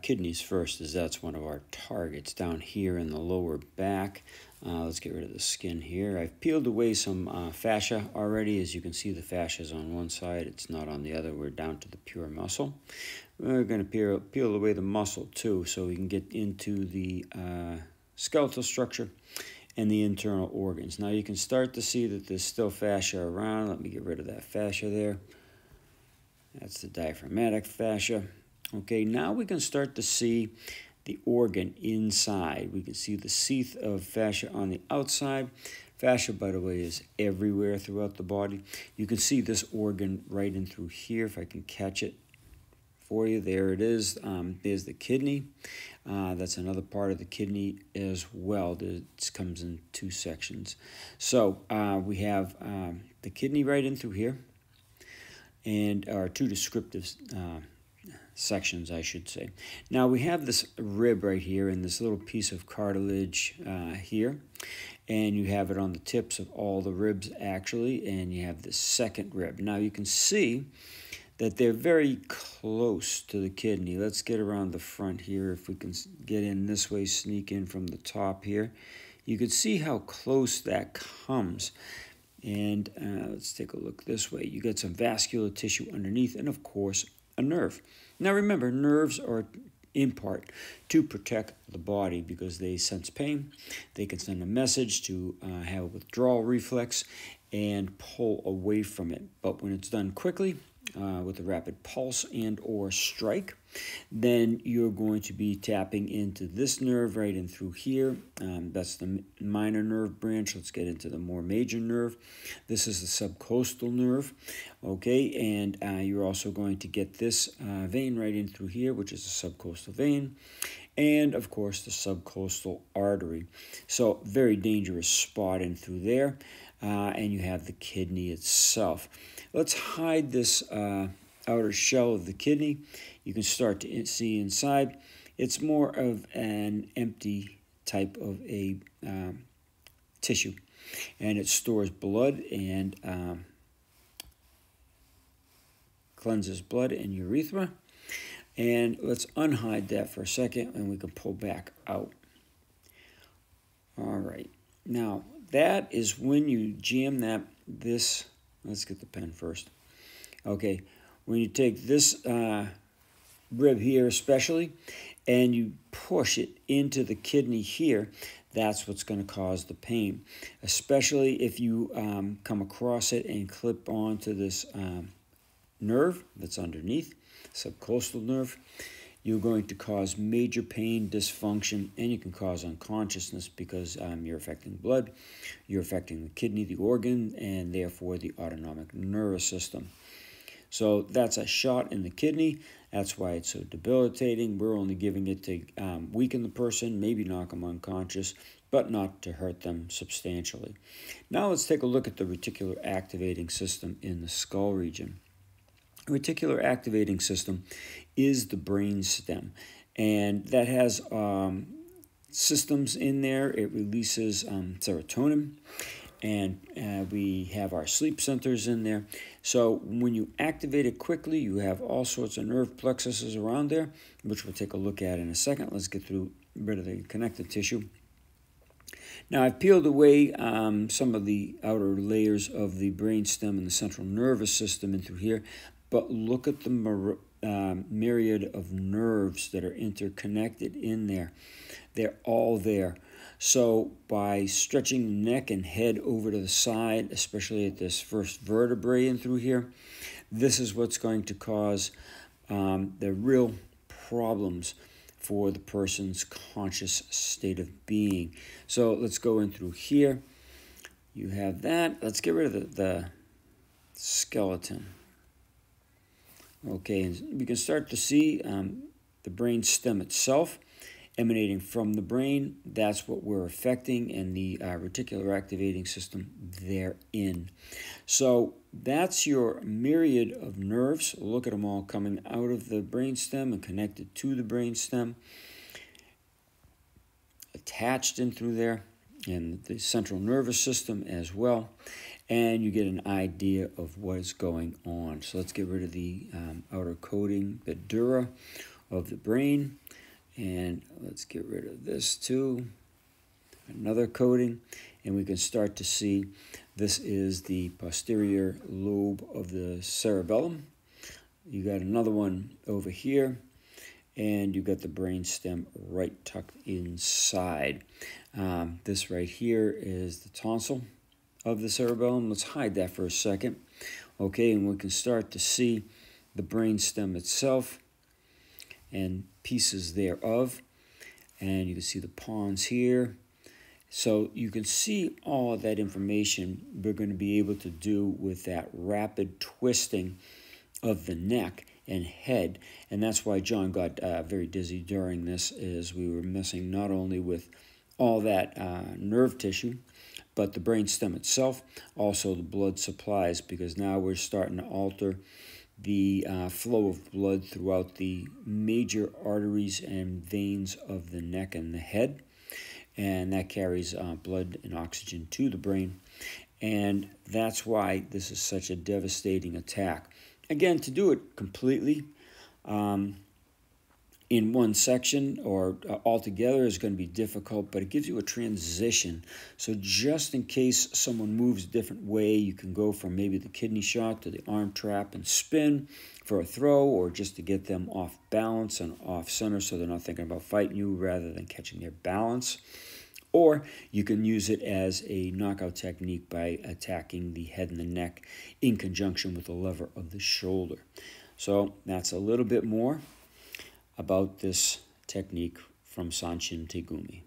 Kidneys first, as that's one of our targets down here in the lower back. Let's get rid of the skin here. I've peeled away some fascia already. As you can see, the fascia is on one side, it's not on the other. We're down to the pure muscle. We're going to peel away the muscle too, so we can get into the skeletal structure and the internal organs. Now you can start to see that there's still fascia around. Let me get rid of that fascia there. That's the diaphragmatic fascia. Okay, now we can start to see the organ inside. We can see the sheath of fascia on the outside. Fascia, by the way, is everywhere throughout the body. You can see this organ right in through here, if I can catch it for you. There it is. There's the kidney. That's another part of the kidney as well. It comes in two sections. So we have the kidney right in through here, and our two descriptive sections, I should say. Now we have this rib right here and this little piece of cartilage here, and you have it on the tips of all the ribs actually, and you have the second rib. Now you can see that they're very close to the kidney. Let's get around the front here. If we can get in this way, sneak in from the top here, you can see how close that comes. And let's take a look this way. You got some vascular tissue underneath, and of course a nerve. Now remember, nerves are in part to protect the body because they sense pain. They can send a message to have a withdrawal reflex and pull away from it. But when it's done quickly, with a rapid pulse and or strike, then you're going to be tapping into this nerve right in through here. That's the minor nerve branch. Let's get into the more major nerve. This is the subcostal nerve. Okay, and you're also going to get this vein right in through here, which is the subcostal vein, and of course the subcostal artery. So very dangerous spot in through there. And you have the kidney itself. Let's hide this outer shell of the kidney. You can start to see inside. It's more of an empty type of a tissue, and it stores blood and cleanses blood and urethra. And let's unhide that for a second, and we can pull back out. All right, now that is when you jam this, let's get the pen first. Okay, when you take this rib here especially, and you push it into the kidney here, that's what's going to cause the pain, especially if you come across it and clip onto this nerve that's underneath, subcostal nerve. You're going to cause major pain, dysfunction, and you can cause unconsciousness because you're affecting blood, you're affecting the kidney, the organ, and therefore the autonomic nervous system. So that's a shot in the kidney. That's why it's so debilitating. We're only giving it to weaken the person, maybe knock them unconscious, but not to hurt them substantially. Now let's take a look at the reticular activating system in the skull region. Reticular activating system is the brainstem, and that has systems in there. It releases serotonin, and we have our sleep centers in there. So when you activate it quickly, you have all sorts of nerve plexuses around there, which we'll take a look at in a second. Let's get rid of the connective tissue. Now, I've peeled away some of the outer layers of the brainstem and the central nervous system in through here, but look at the myriad of nerves that are interconnected in there. They're all there. So by stretching the neck and head over to the side, especially at this first vertebrae in through here, this is what's going to cause the real problems for the person's conscious state of being. So let's go in through here. You have that. Let's get rid of the skeleton. Okay, and you can start to see the brain stem itself emanating from the brain. That's what we're affecting, and the reticular activating system therein. So that's your myriad of nerves. Look at them all coming out of the brainstem and connected to the brainstem, attached in through there, and the central nervous system as well. And you get an idea of what is going on. So let's get rid of the outer coating, the dura, of the brain. And let's get rid of this too, another coating, and we can start to see this is the posterior lobe of the cerebellum. You got another one over here, and you got the brainstem right tucked inside. This right here is the tonsil of the cerebellum. Let's hide that for a second. Okay, and we can start to see the brainstem itself and pieces thereof. And you can see the pons here. So you can see all of that information we're going to be able to do with that rapid twisting of the neck and head. And that's why John got very dizzy during this, is we were messing not only with all that nerve tissue, but the brainstem itself, also the blood supplies, because now we're starting to alter the flow of blood throughout the major arteries and veins of the neck and the head. And that carries blood and oxygen to the brain. And that's why this is such a devastating attack. Again, to do it completely in one section or altogether is going to be difficult, but it gives you a transition. So just in case someone moves a different way, you can go from maybe the kidney shot to the arm trap and spin for a throw, or just to get them off balance and off center so they're not thinking about fighting you rather than catching their balance. Or you can use it as a knockout technique by attacking the head and the neck in conjunction with the lever of the shoulder. So that's a little bit more about this technique from Sanchin Tegumi.